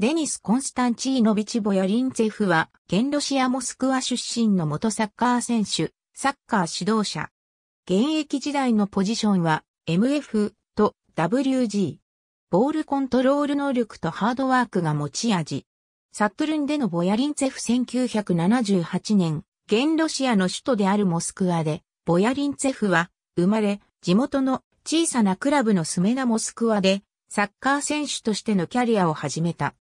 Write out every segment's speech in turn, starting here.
デニス・コンスタンチーノビチ・ボヤリンツェフは、現ロシア・モスクワ出身の元サッカー選手、サッカー指導者。現役時代のポジションは、MF と WG。ボールコントロール能力とハードワークが持ち味。サトゥルンでのボヤリンツェフ1978年、現ロシアの首都であるモスクワで、ボヤリンツェフは、生まれ、地元の小さなクラブのスメナ・モスクワで、サッカー選手としてのキャリアを始めた。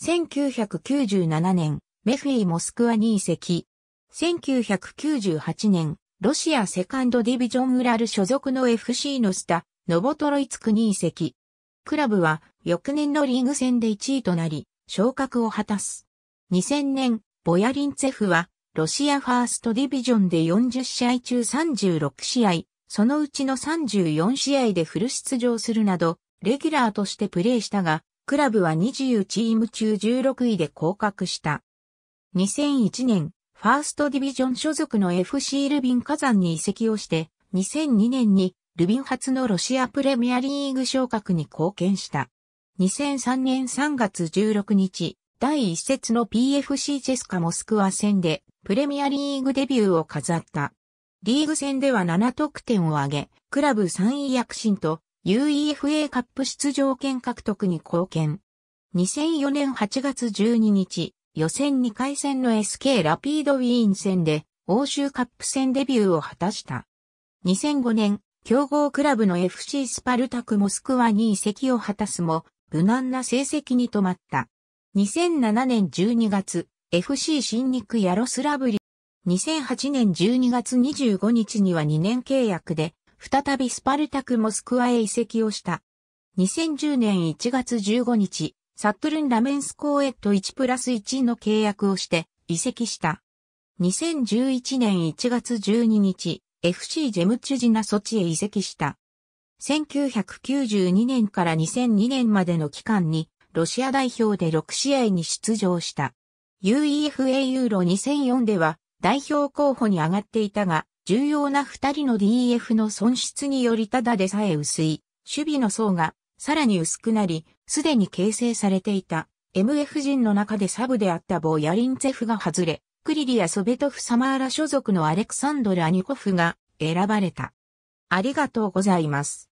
1997年、メフィーモスクワに移籍。1998年、ロシアセカンドディビジョンウラル所属の FC のスタ、ノボトロイツクに移籍。クラブは翌年のリーグ戦で1位となり、昇格を果たす。2000年、ボヤリンツェフは、ロシアファーストディビジョンで40試合中36試合、そのうちの34試合でフル出場するなど、レギュラーとしてプレーしたが、クラブは20チーム中16位で降格した。2001年、ファーストディビジョン所属の FC ルビン・カザンに移籍をして、2002年にルビン初のロシアプレミアリーグ昇格に貢献した。2003年3月16日、第1節の PFC チェスカモスクワ戦でプレミアリーグデビューを飾った。リーグ戦では7得点を挙げ、クラブ3位躍進と、UEFA カップ出場権獲得に貢献。2004年8月12日、予選2回戦の SK ラピードウィーン戦で、欧州カップ戦デビューを果たした。2005年、強豪クラブの FC スパルタクモスクワに移籍を果たすも、無難な成績に止まった。2007年12月、FC 新肉ヤロスラブリ。2008年12月25日には2年契約で、再びスパルタクモスクワへ移籍をした。2010年1月15日、サトゥルンラメンスコへと1+1の契約をして移籍した。2011年1月12日、FC ジェムチュジナソチへ移籍した。1992年から2002年までの期間に、ロシア代表で6試合に出場した。UEFA ユーロ2004では代表候補に上がっていたが、重要な2人の DF の損失によりただでさえ薄い、守備の層がさらに薄くなり、すでに形成されていた MF 陣の中でサブであったボヤリンツェフが外れ、クリリやソベトフサマーラ所属のアレクサンドル・アニコフが選ばれた。ありがとうございます。